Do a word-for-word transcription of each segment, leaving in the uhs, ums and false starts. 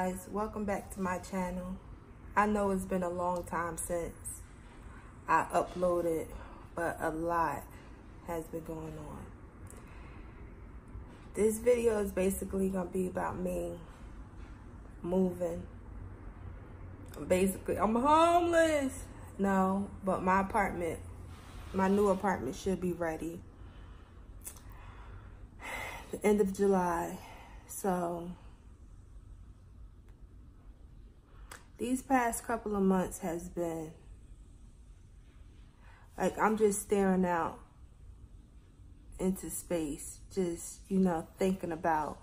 guys, welcome back to my channel. I know it's been a long time since I uploaded, but a lot has been going on. This video is basically gonna be about me moving. Basically, I'm homeless. No, but my apartment, my new apartment should be ready the end of July. So these past couple of months has been like, I'm just staring out into space, just, you know, thinking about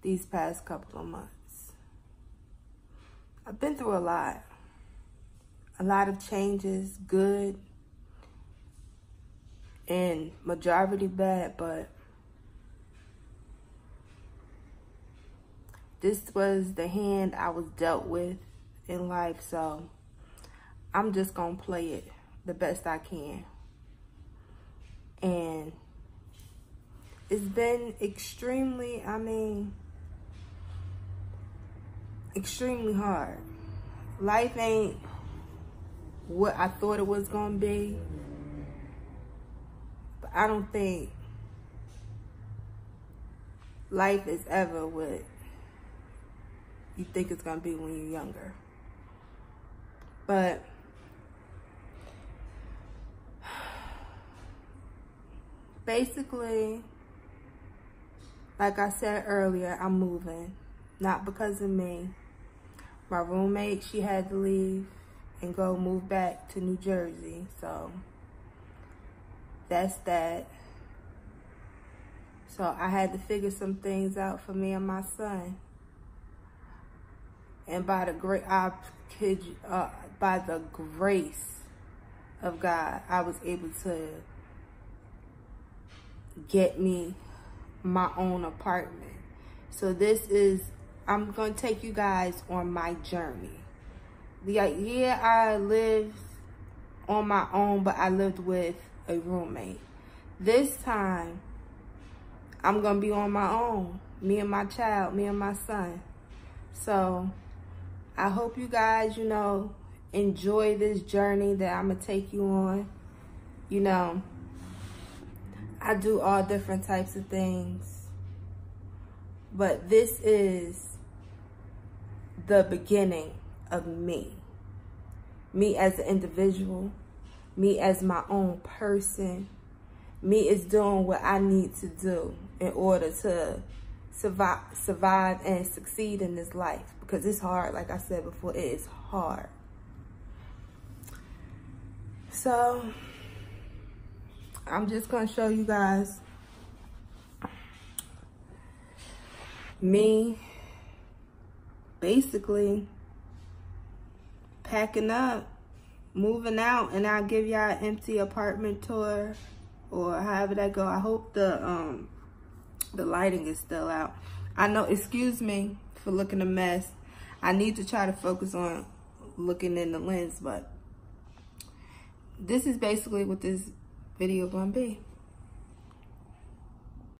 these past couple of months. I've been through a lot, a lot of changes, good and majority bad, but this was the hand I was dealt with in life, so I'm just gonna play it the best I can. And it's been extremely, I mean, extremely hard. Life ain't what I thought it was gonna be, but I don't think life is ever what you think it's gonna be when you're younger. But basically, like I said earlier, I'm moving, not because of me. My roommate, she had to leave and go move back to New Jersey, so that's that. So I had to figure some things out for me and my son. And by the great, I kid you, uh, by the grace of God, I was able to get me my own apartment. So this is, I'm gonna take you guys on my journey. Yeah, yeah, I lived on my own, but I lived with a roommate. This time, I'm gonna be on my own. Me and my child, me and my son. So I hope you guys, you know, enjoy this journey that I'm going to take you on. You know, I do all different types of things, but this is the beginning of me. Me as an individual, me as my own person, me is doing what I need to do in order to survive, survive and succeed in this life, because it's hard. Like I said before, it is hard. So I'm just gonna show you guys me basically packing up, moving out, and I'll give y'all an empty apartment tour or however that go. I hope the um the lighting is still out. I know, excuse me for looking a mess. I need to try to focus on looking in the lens, but this is basically what this video gonna be.